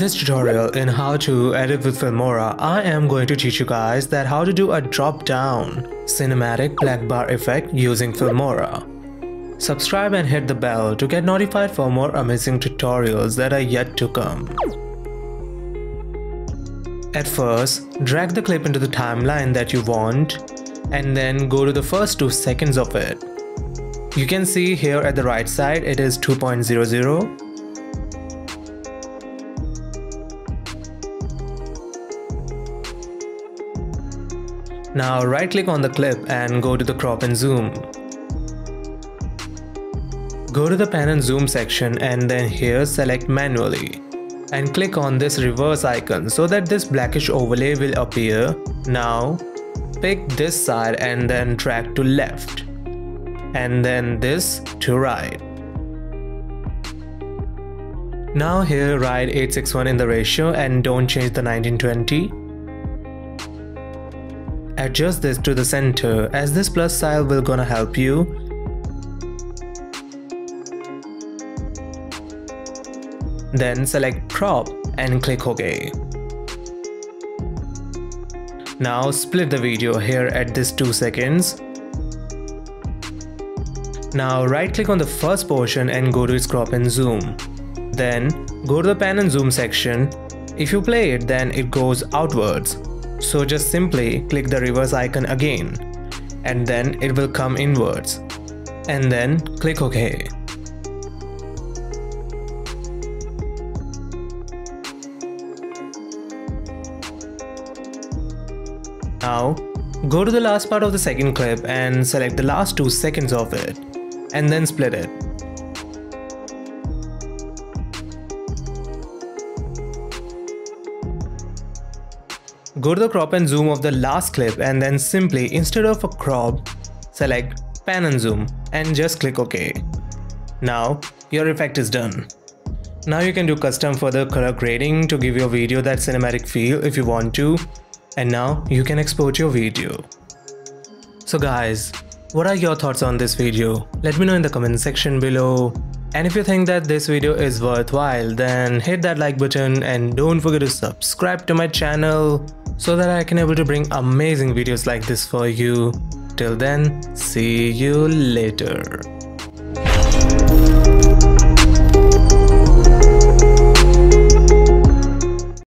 this tutorial in how to edit with Filmora, I am going to teach you guys that how to do a drop-down cinematic black bar effect using Filmora. Subscribe and hit the bell to get notified for more amazing tutorials that are yet to come. At first, drag the clip into the timeline that you want and then go to the first 2 seconds of it. You can see here at the right side it is 2.00. Now right click on the clip and go to the crop and zoom. Go to the pan and zoom section and then here select manually and click on this reverse icon so that this blackish overlay will appear. Now pick this side and then drag to left and then this to right. Now here write 861 in the ratio and don't change the 1920. Adjust this to the center as this plus style will gonna help you. Then select crop and click OK. Now split the video here at this 2 seconds. Now right click on the first portion and go to its crop and zoom. Then go to the pan and zoom section. If you play it, then it goes outwards. So just simply click the reverse icon again and then it will come inwards and then click OK. Now go to the last part of the second clip and select the last 2 seconds of it and then split it. Go to the crop and zoom of the last clip and then simply, instead of a crop, select pan and zoom and just click OK. Now your effect is done. Now you can do custom further color grading to give your video that cinematic feel if you want to. And now you can export your video. So guys, what are your thoughts on this video? Let me know in the comment section below. And if you think that this video is worthwhile, then hit that like button and don't forget to subscribe to my channel so that I can able to bring amazing videos like this for you. Till then, see you later.